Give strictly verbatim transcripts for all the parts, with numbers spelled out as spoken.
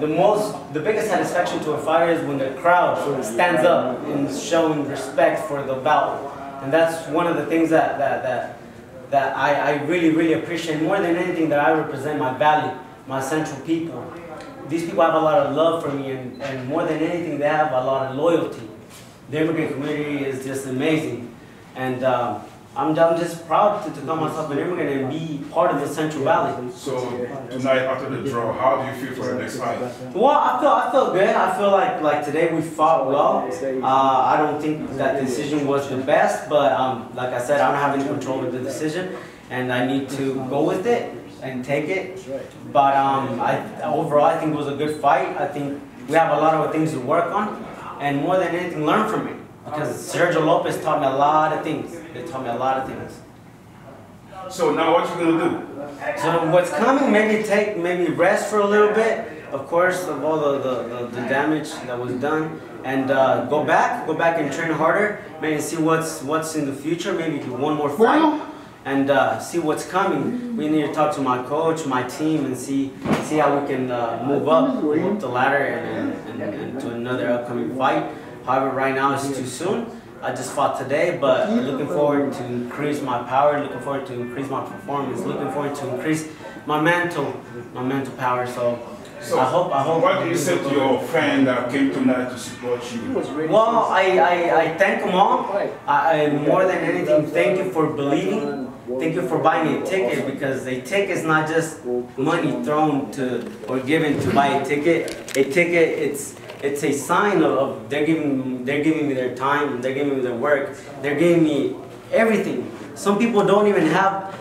the most, the biggest satisfaction to a fighter is when the crowd sort of stands up and is showing respect for the bout. And that's one of the things that, that, that, that I, I really, really appreciate. More than anything, that I represent my valley, my central people. These people have a lot of love for me, and, and more than anything, they have a lot of loyalty. The immigrant community is just amazing. And um, I'm, I'm just proud to, to call myself an immigrant and be part of the Central Valley. So tonight, after the draw, how do you feel for the next fight? Well, I feel, I feel good. I feel like, like today we fought well. Uh, I don't think that decision was the best, but um, like I said, I don't have any control of the decision, and I need to go with it and take it. But um, I, overall, I think it was a good fight. I think we have a lot of things to work on, and more than anything, learn from it. Because Sergio Lopez taught me a lot of things. They taught me a lot of things. So now what you gonna do? So what's coming, maybe take, maybe rest for a little bit, of course, of all the, the, the, the damage that was done. And uh, go back, go back and train harder. Maybe see what's, what's in the future, maybe do one more fight. And uh, see what's coming. We need to talk to my coach, my team, and see, see how we can uh, move up, move up the ladder and, and, and, and to another upcoming fight. However, right now it's too soon. I just fought today, but looking forward to increase my power, looking forward to increase my performance, looking forward to increase my mental, my mental power. So, so I hope, I hope. What do you say to your friend that came tonight to support you? Well, I, I, I thank them all. I, I more than anything, thank you for believing. Thank you for buying a ticket, because a ticket is not just money thrown to or given to buy a ticket. A ticket, it's. It's a sign of, of they're giving they're giving me their time, they're giving me their work, they're giving me everything. Some people don't even have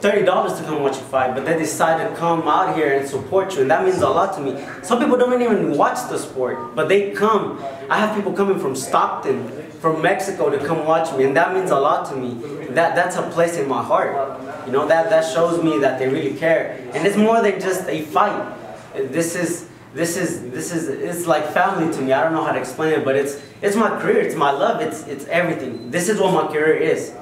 thirty dollars to come watch a fight, but they decide to come out here and support you, and that means a lot to me. Some people don't even watch the sport, but they come. I have people coming from Stockton, from Mexico, to come watch me, and that means a lot to me. That, that's a place in my heart. You know, that, that shows me that they really care. And it's more than just a fight. This is... This is this is it's like family to me. I don't know how to explain it, but it's it's my career, it's my love, it's it's everything. This is what my career is.